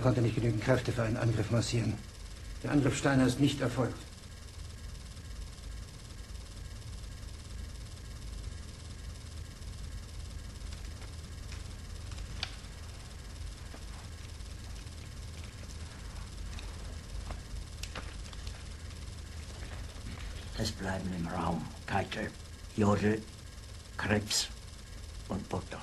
konnte nicht genügend Kräfte für einen Angriff massieren. Der Angriff Steiner ist nicht erfolgt. Es bleiben im Raum Keitel, Jodl, Krebs und Butter.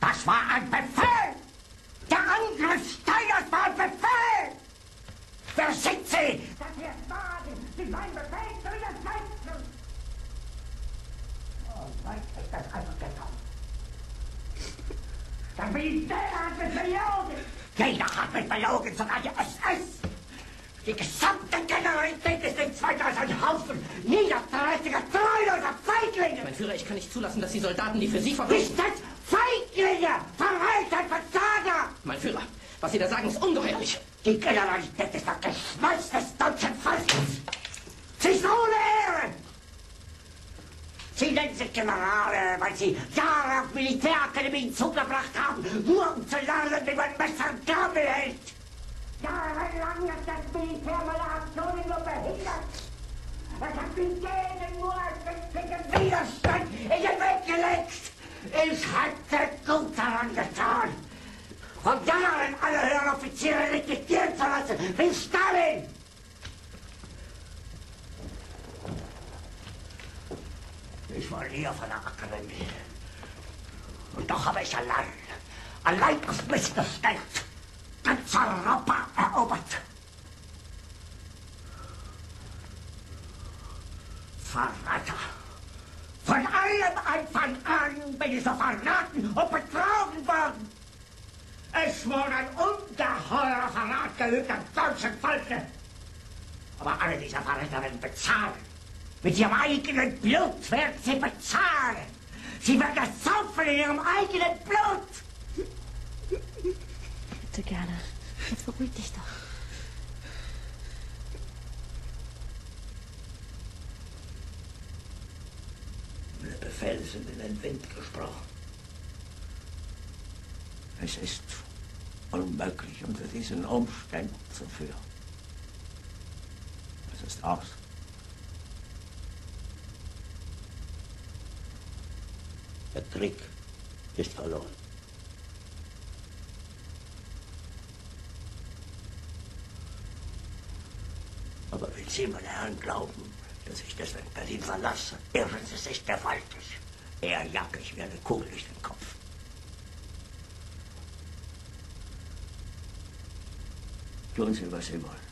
Das war ein Befehl! Der Angriff Steiners war ein Befehl! Wer schickt sie? Das hier ist Wagen! Sie meinen Befehl zu widersetzen! So weit ist das einfach gekommen. Der Militär hat mich belogen! Jeder hat mich belogen, sogar die SS! Die gesamte Generalität ist nichts weiter als ein Haufen niederträchtiger, treuloser Feiglinge! Mein Führer, ich kann nicht zulassen, dass die Soldaten, die für Sie verbringen... Feiglinge! Verräter, Versager! Mein Führer, was Sie da sagen, ist ungeheuerlich. Die Generalität ist das Geschmeiß des deutschen Volkes. Sie ist ohne Ehre. Sie nennen sich Generale, weil Sie Jahre auf Militärakademien zugebracht haben, nur um zu lernen, wie man Messer im Gabel hält. Jahrelang hat das Militär meine Aktionen nur behindert. Es hat mich denen nur als winzigen Widerstand in den Weg gelegt. Ich hatte gut daran getan, von Jahren alle höheren Offiziere registrieren zu lassen, wie Stalin! Ich war nie auf einer Akademie. Und doch habe ich allein auf mich gestellt, ganz Europa erobert. Verräter! Von allem Anfang an bin ich so verraten und betrogen worden. Es wurde ein ungeheurer Verrat geübt am deutschen Volke. Aber alle diese Verräter werden bezahlen. Mit ihrem eigenen Blut werden sie bezahlen. Sie werden das saufen in ihrem eigenen Blut. Bitte gerne. Jetzt beruhig dich doch. Befehle sind in den Wind gesprochen. Es ist unmöglich, unter diesen Umständen zu führen. Es ist aus. Der Krieg ist verloren. Aber wenn Sie, meine Herren, glauben, dass ich deswegen Berlin verlasse, irren Sie sich gewaltig. Eher jag ich mir eine Kugel durch den Kopf. Tun Sie, was Sie wollen.